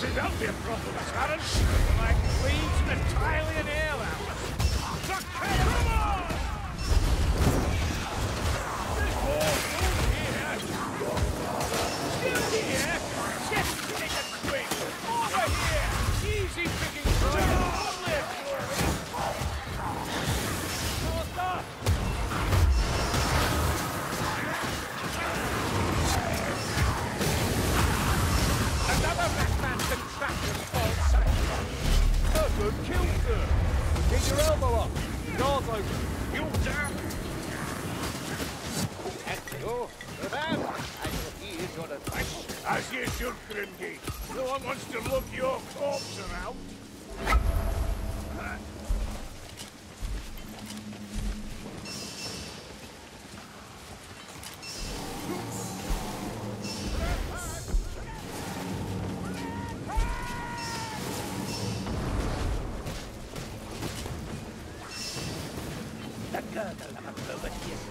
It won't be a problem, Sharon. Like leaves an Italian air out. As you should, Grimgate. No one wants to look your corpse around. The girdle of a Prometheus.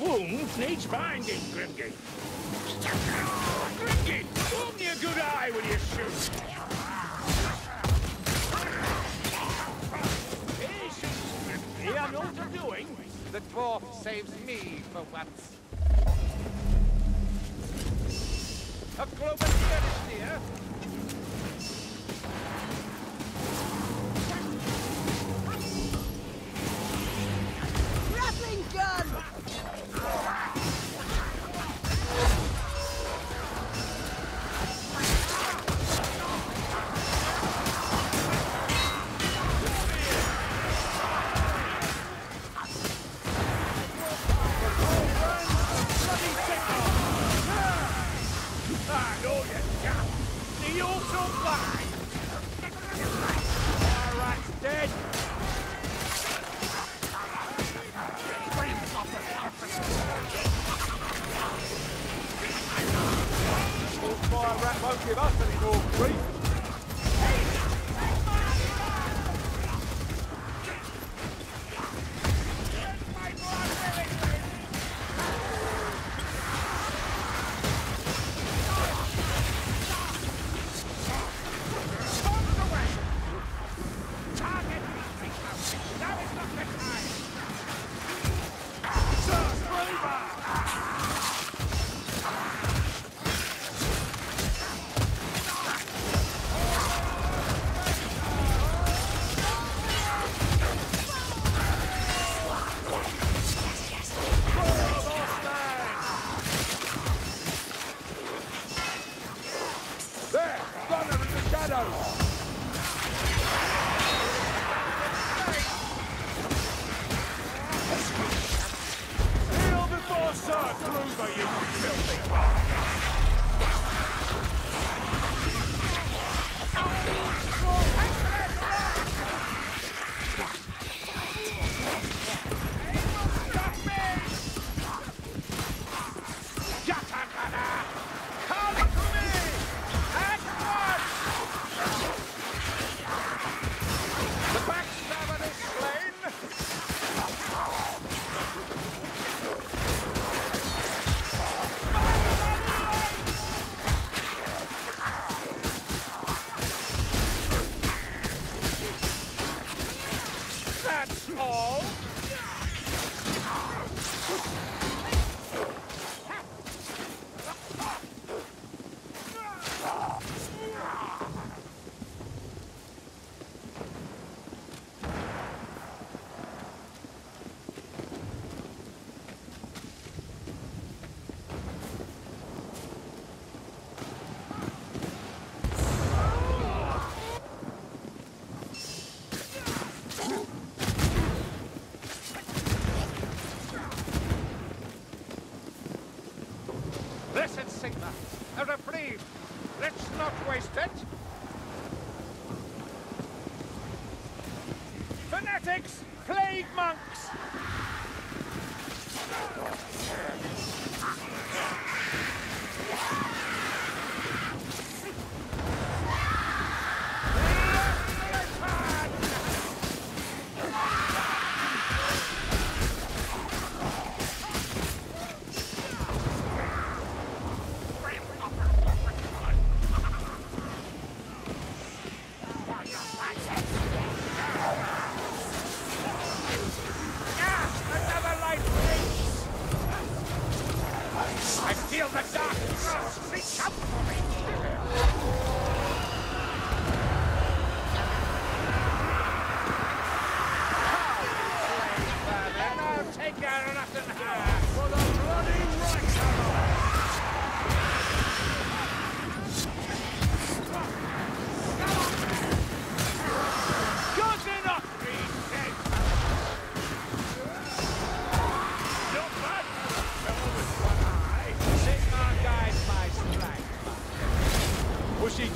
Wounds needs binding, Grimgate. Grimgate, give me a good eye when you shoot. Patience, Grimgate. They are not undoing. The dwarf saves me for once. A global menace here. Grappling gun! wasted. Fanatics, plague monks.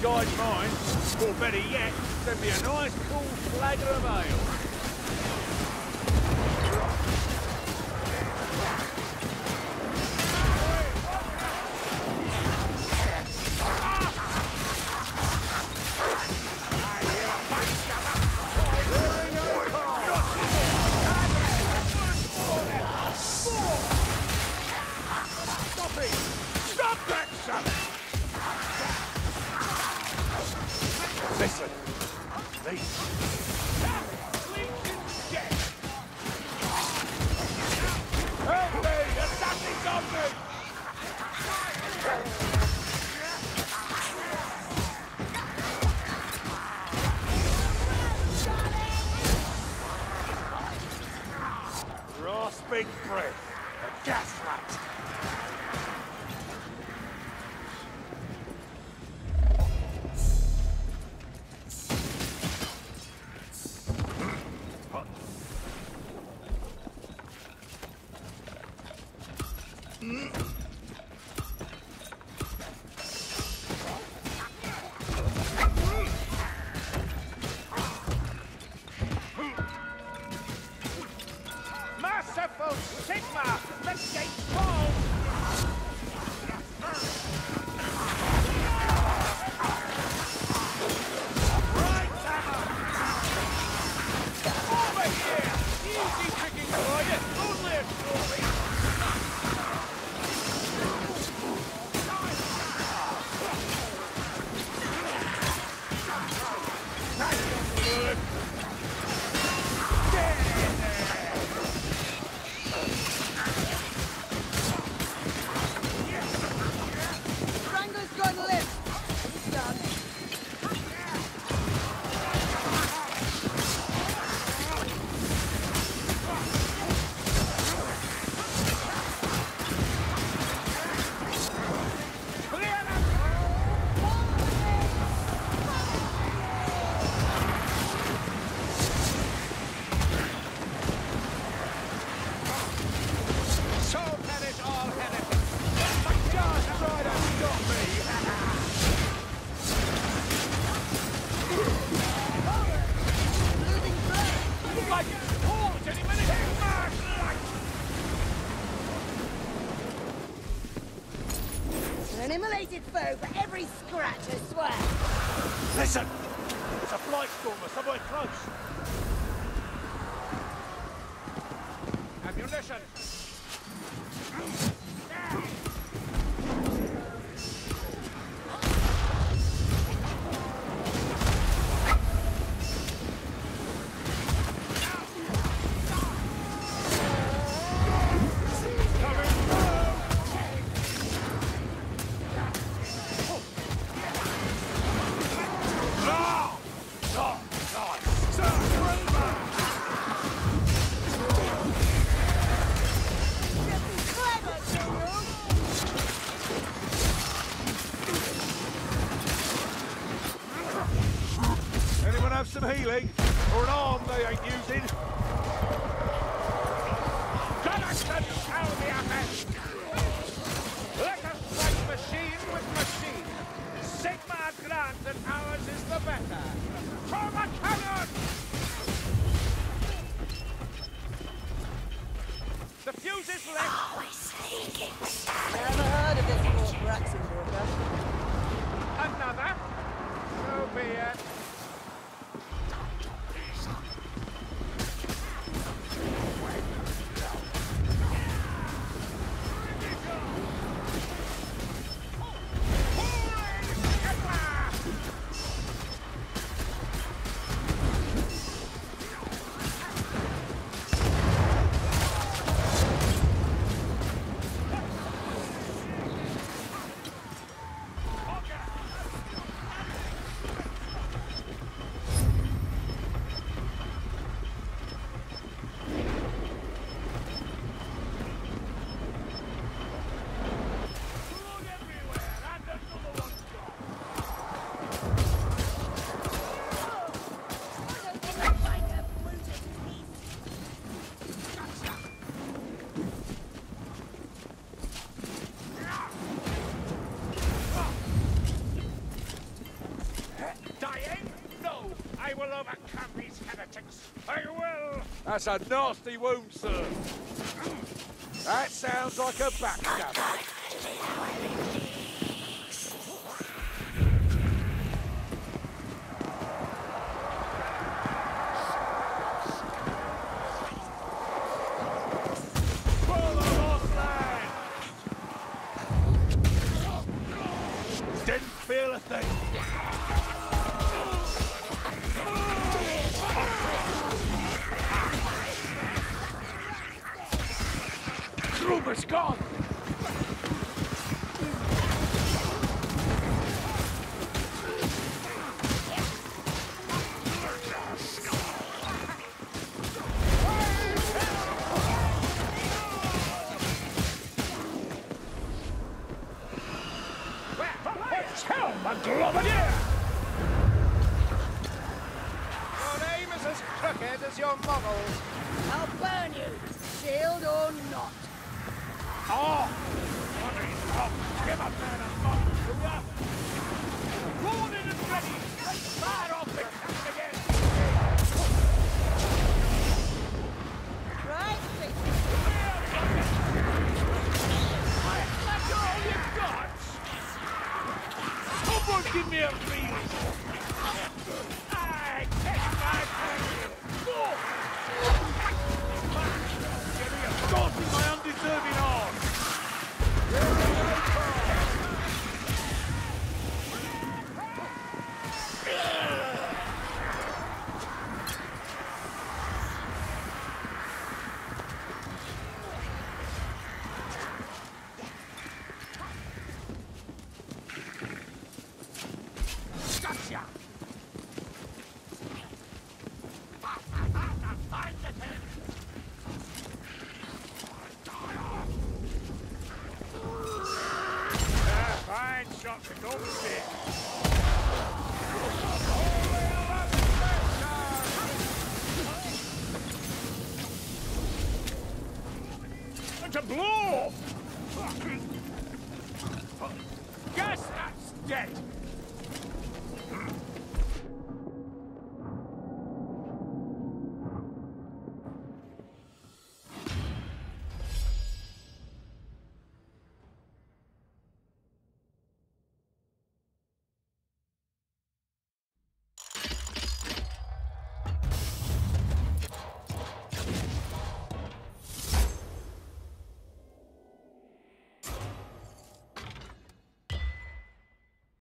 Guide mine, or better yet, send me a nice cool flagger of ale. Listen, please. That Lincoln's dead! Help me! There's nothing on me! Rasping breath, a gaslight. Merciful Sigma, the gate falls! An immolated foe for every scratch, I swear. Listen! It's a flight stormer somewhere close. Ammunition! Some healing, or an arm they ain't using. Gotta send you out of the abyss. Like a fight machine with machine. Sigma and tactics. I will. That's a nasty wound, sir. That sounds like a backstab. It's gone! What's hell, my globadier? Your aim is as crooked as your models. I'll burn you, shield or not. Oh! Give up, man, I'm not sure. Warning and ready! Let's fire off the attack again! Right, please! That's all you've got! Someone give me a reason! I catch my hand! You're assaulting my undeserving arm! To blow! Guess that's dead!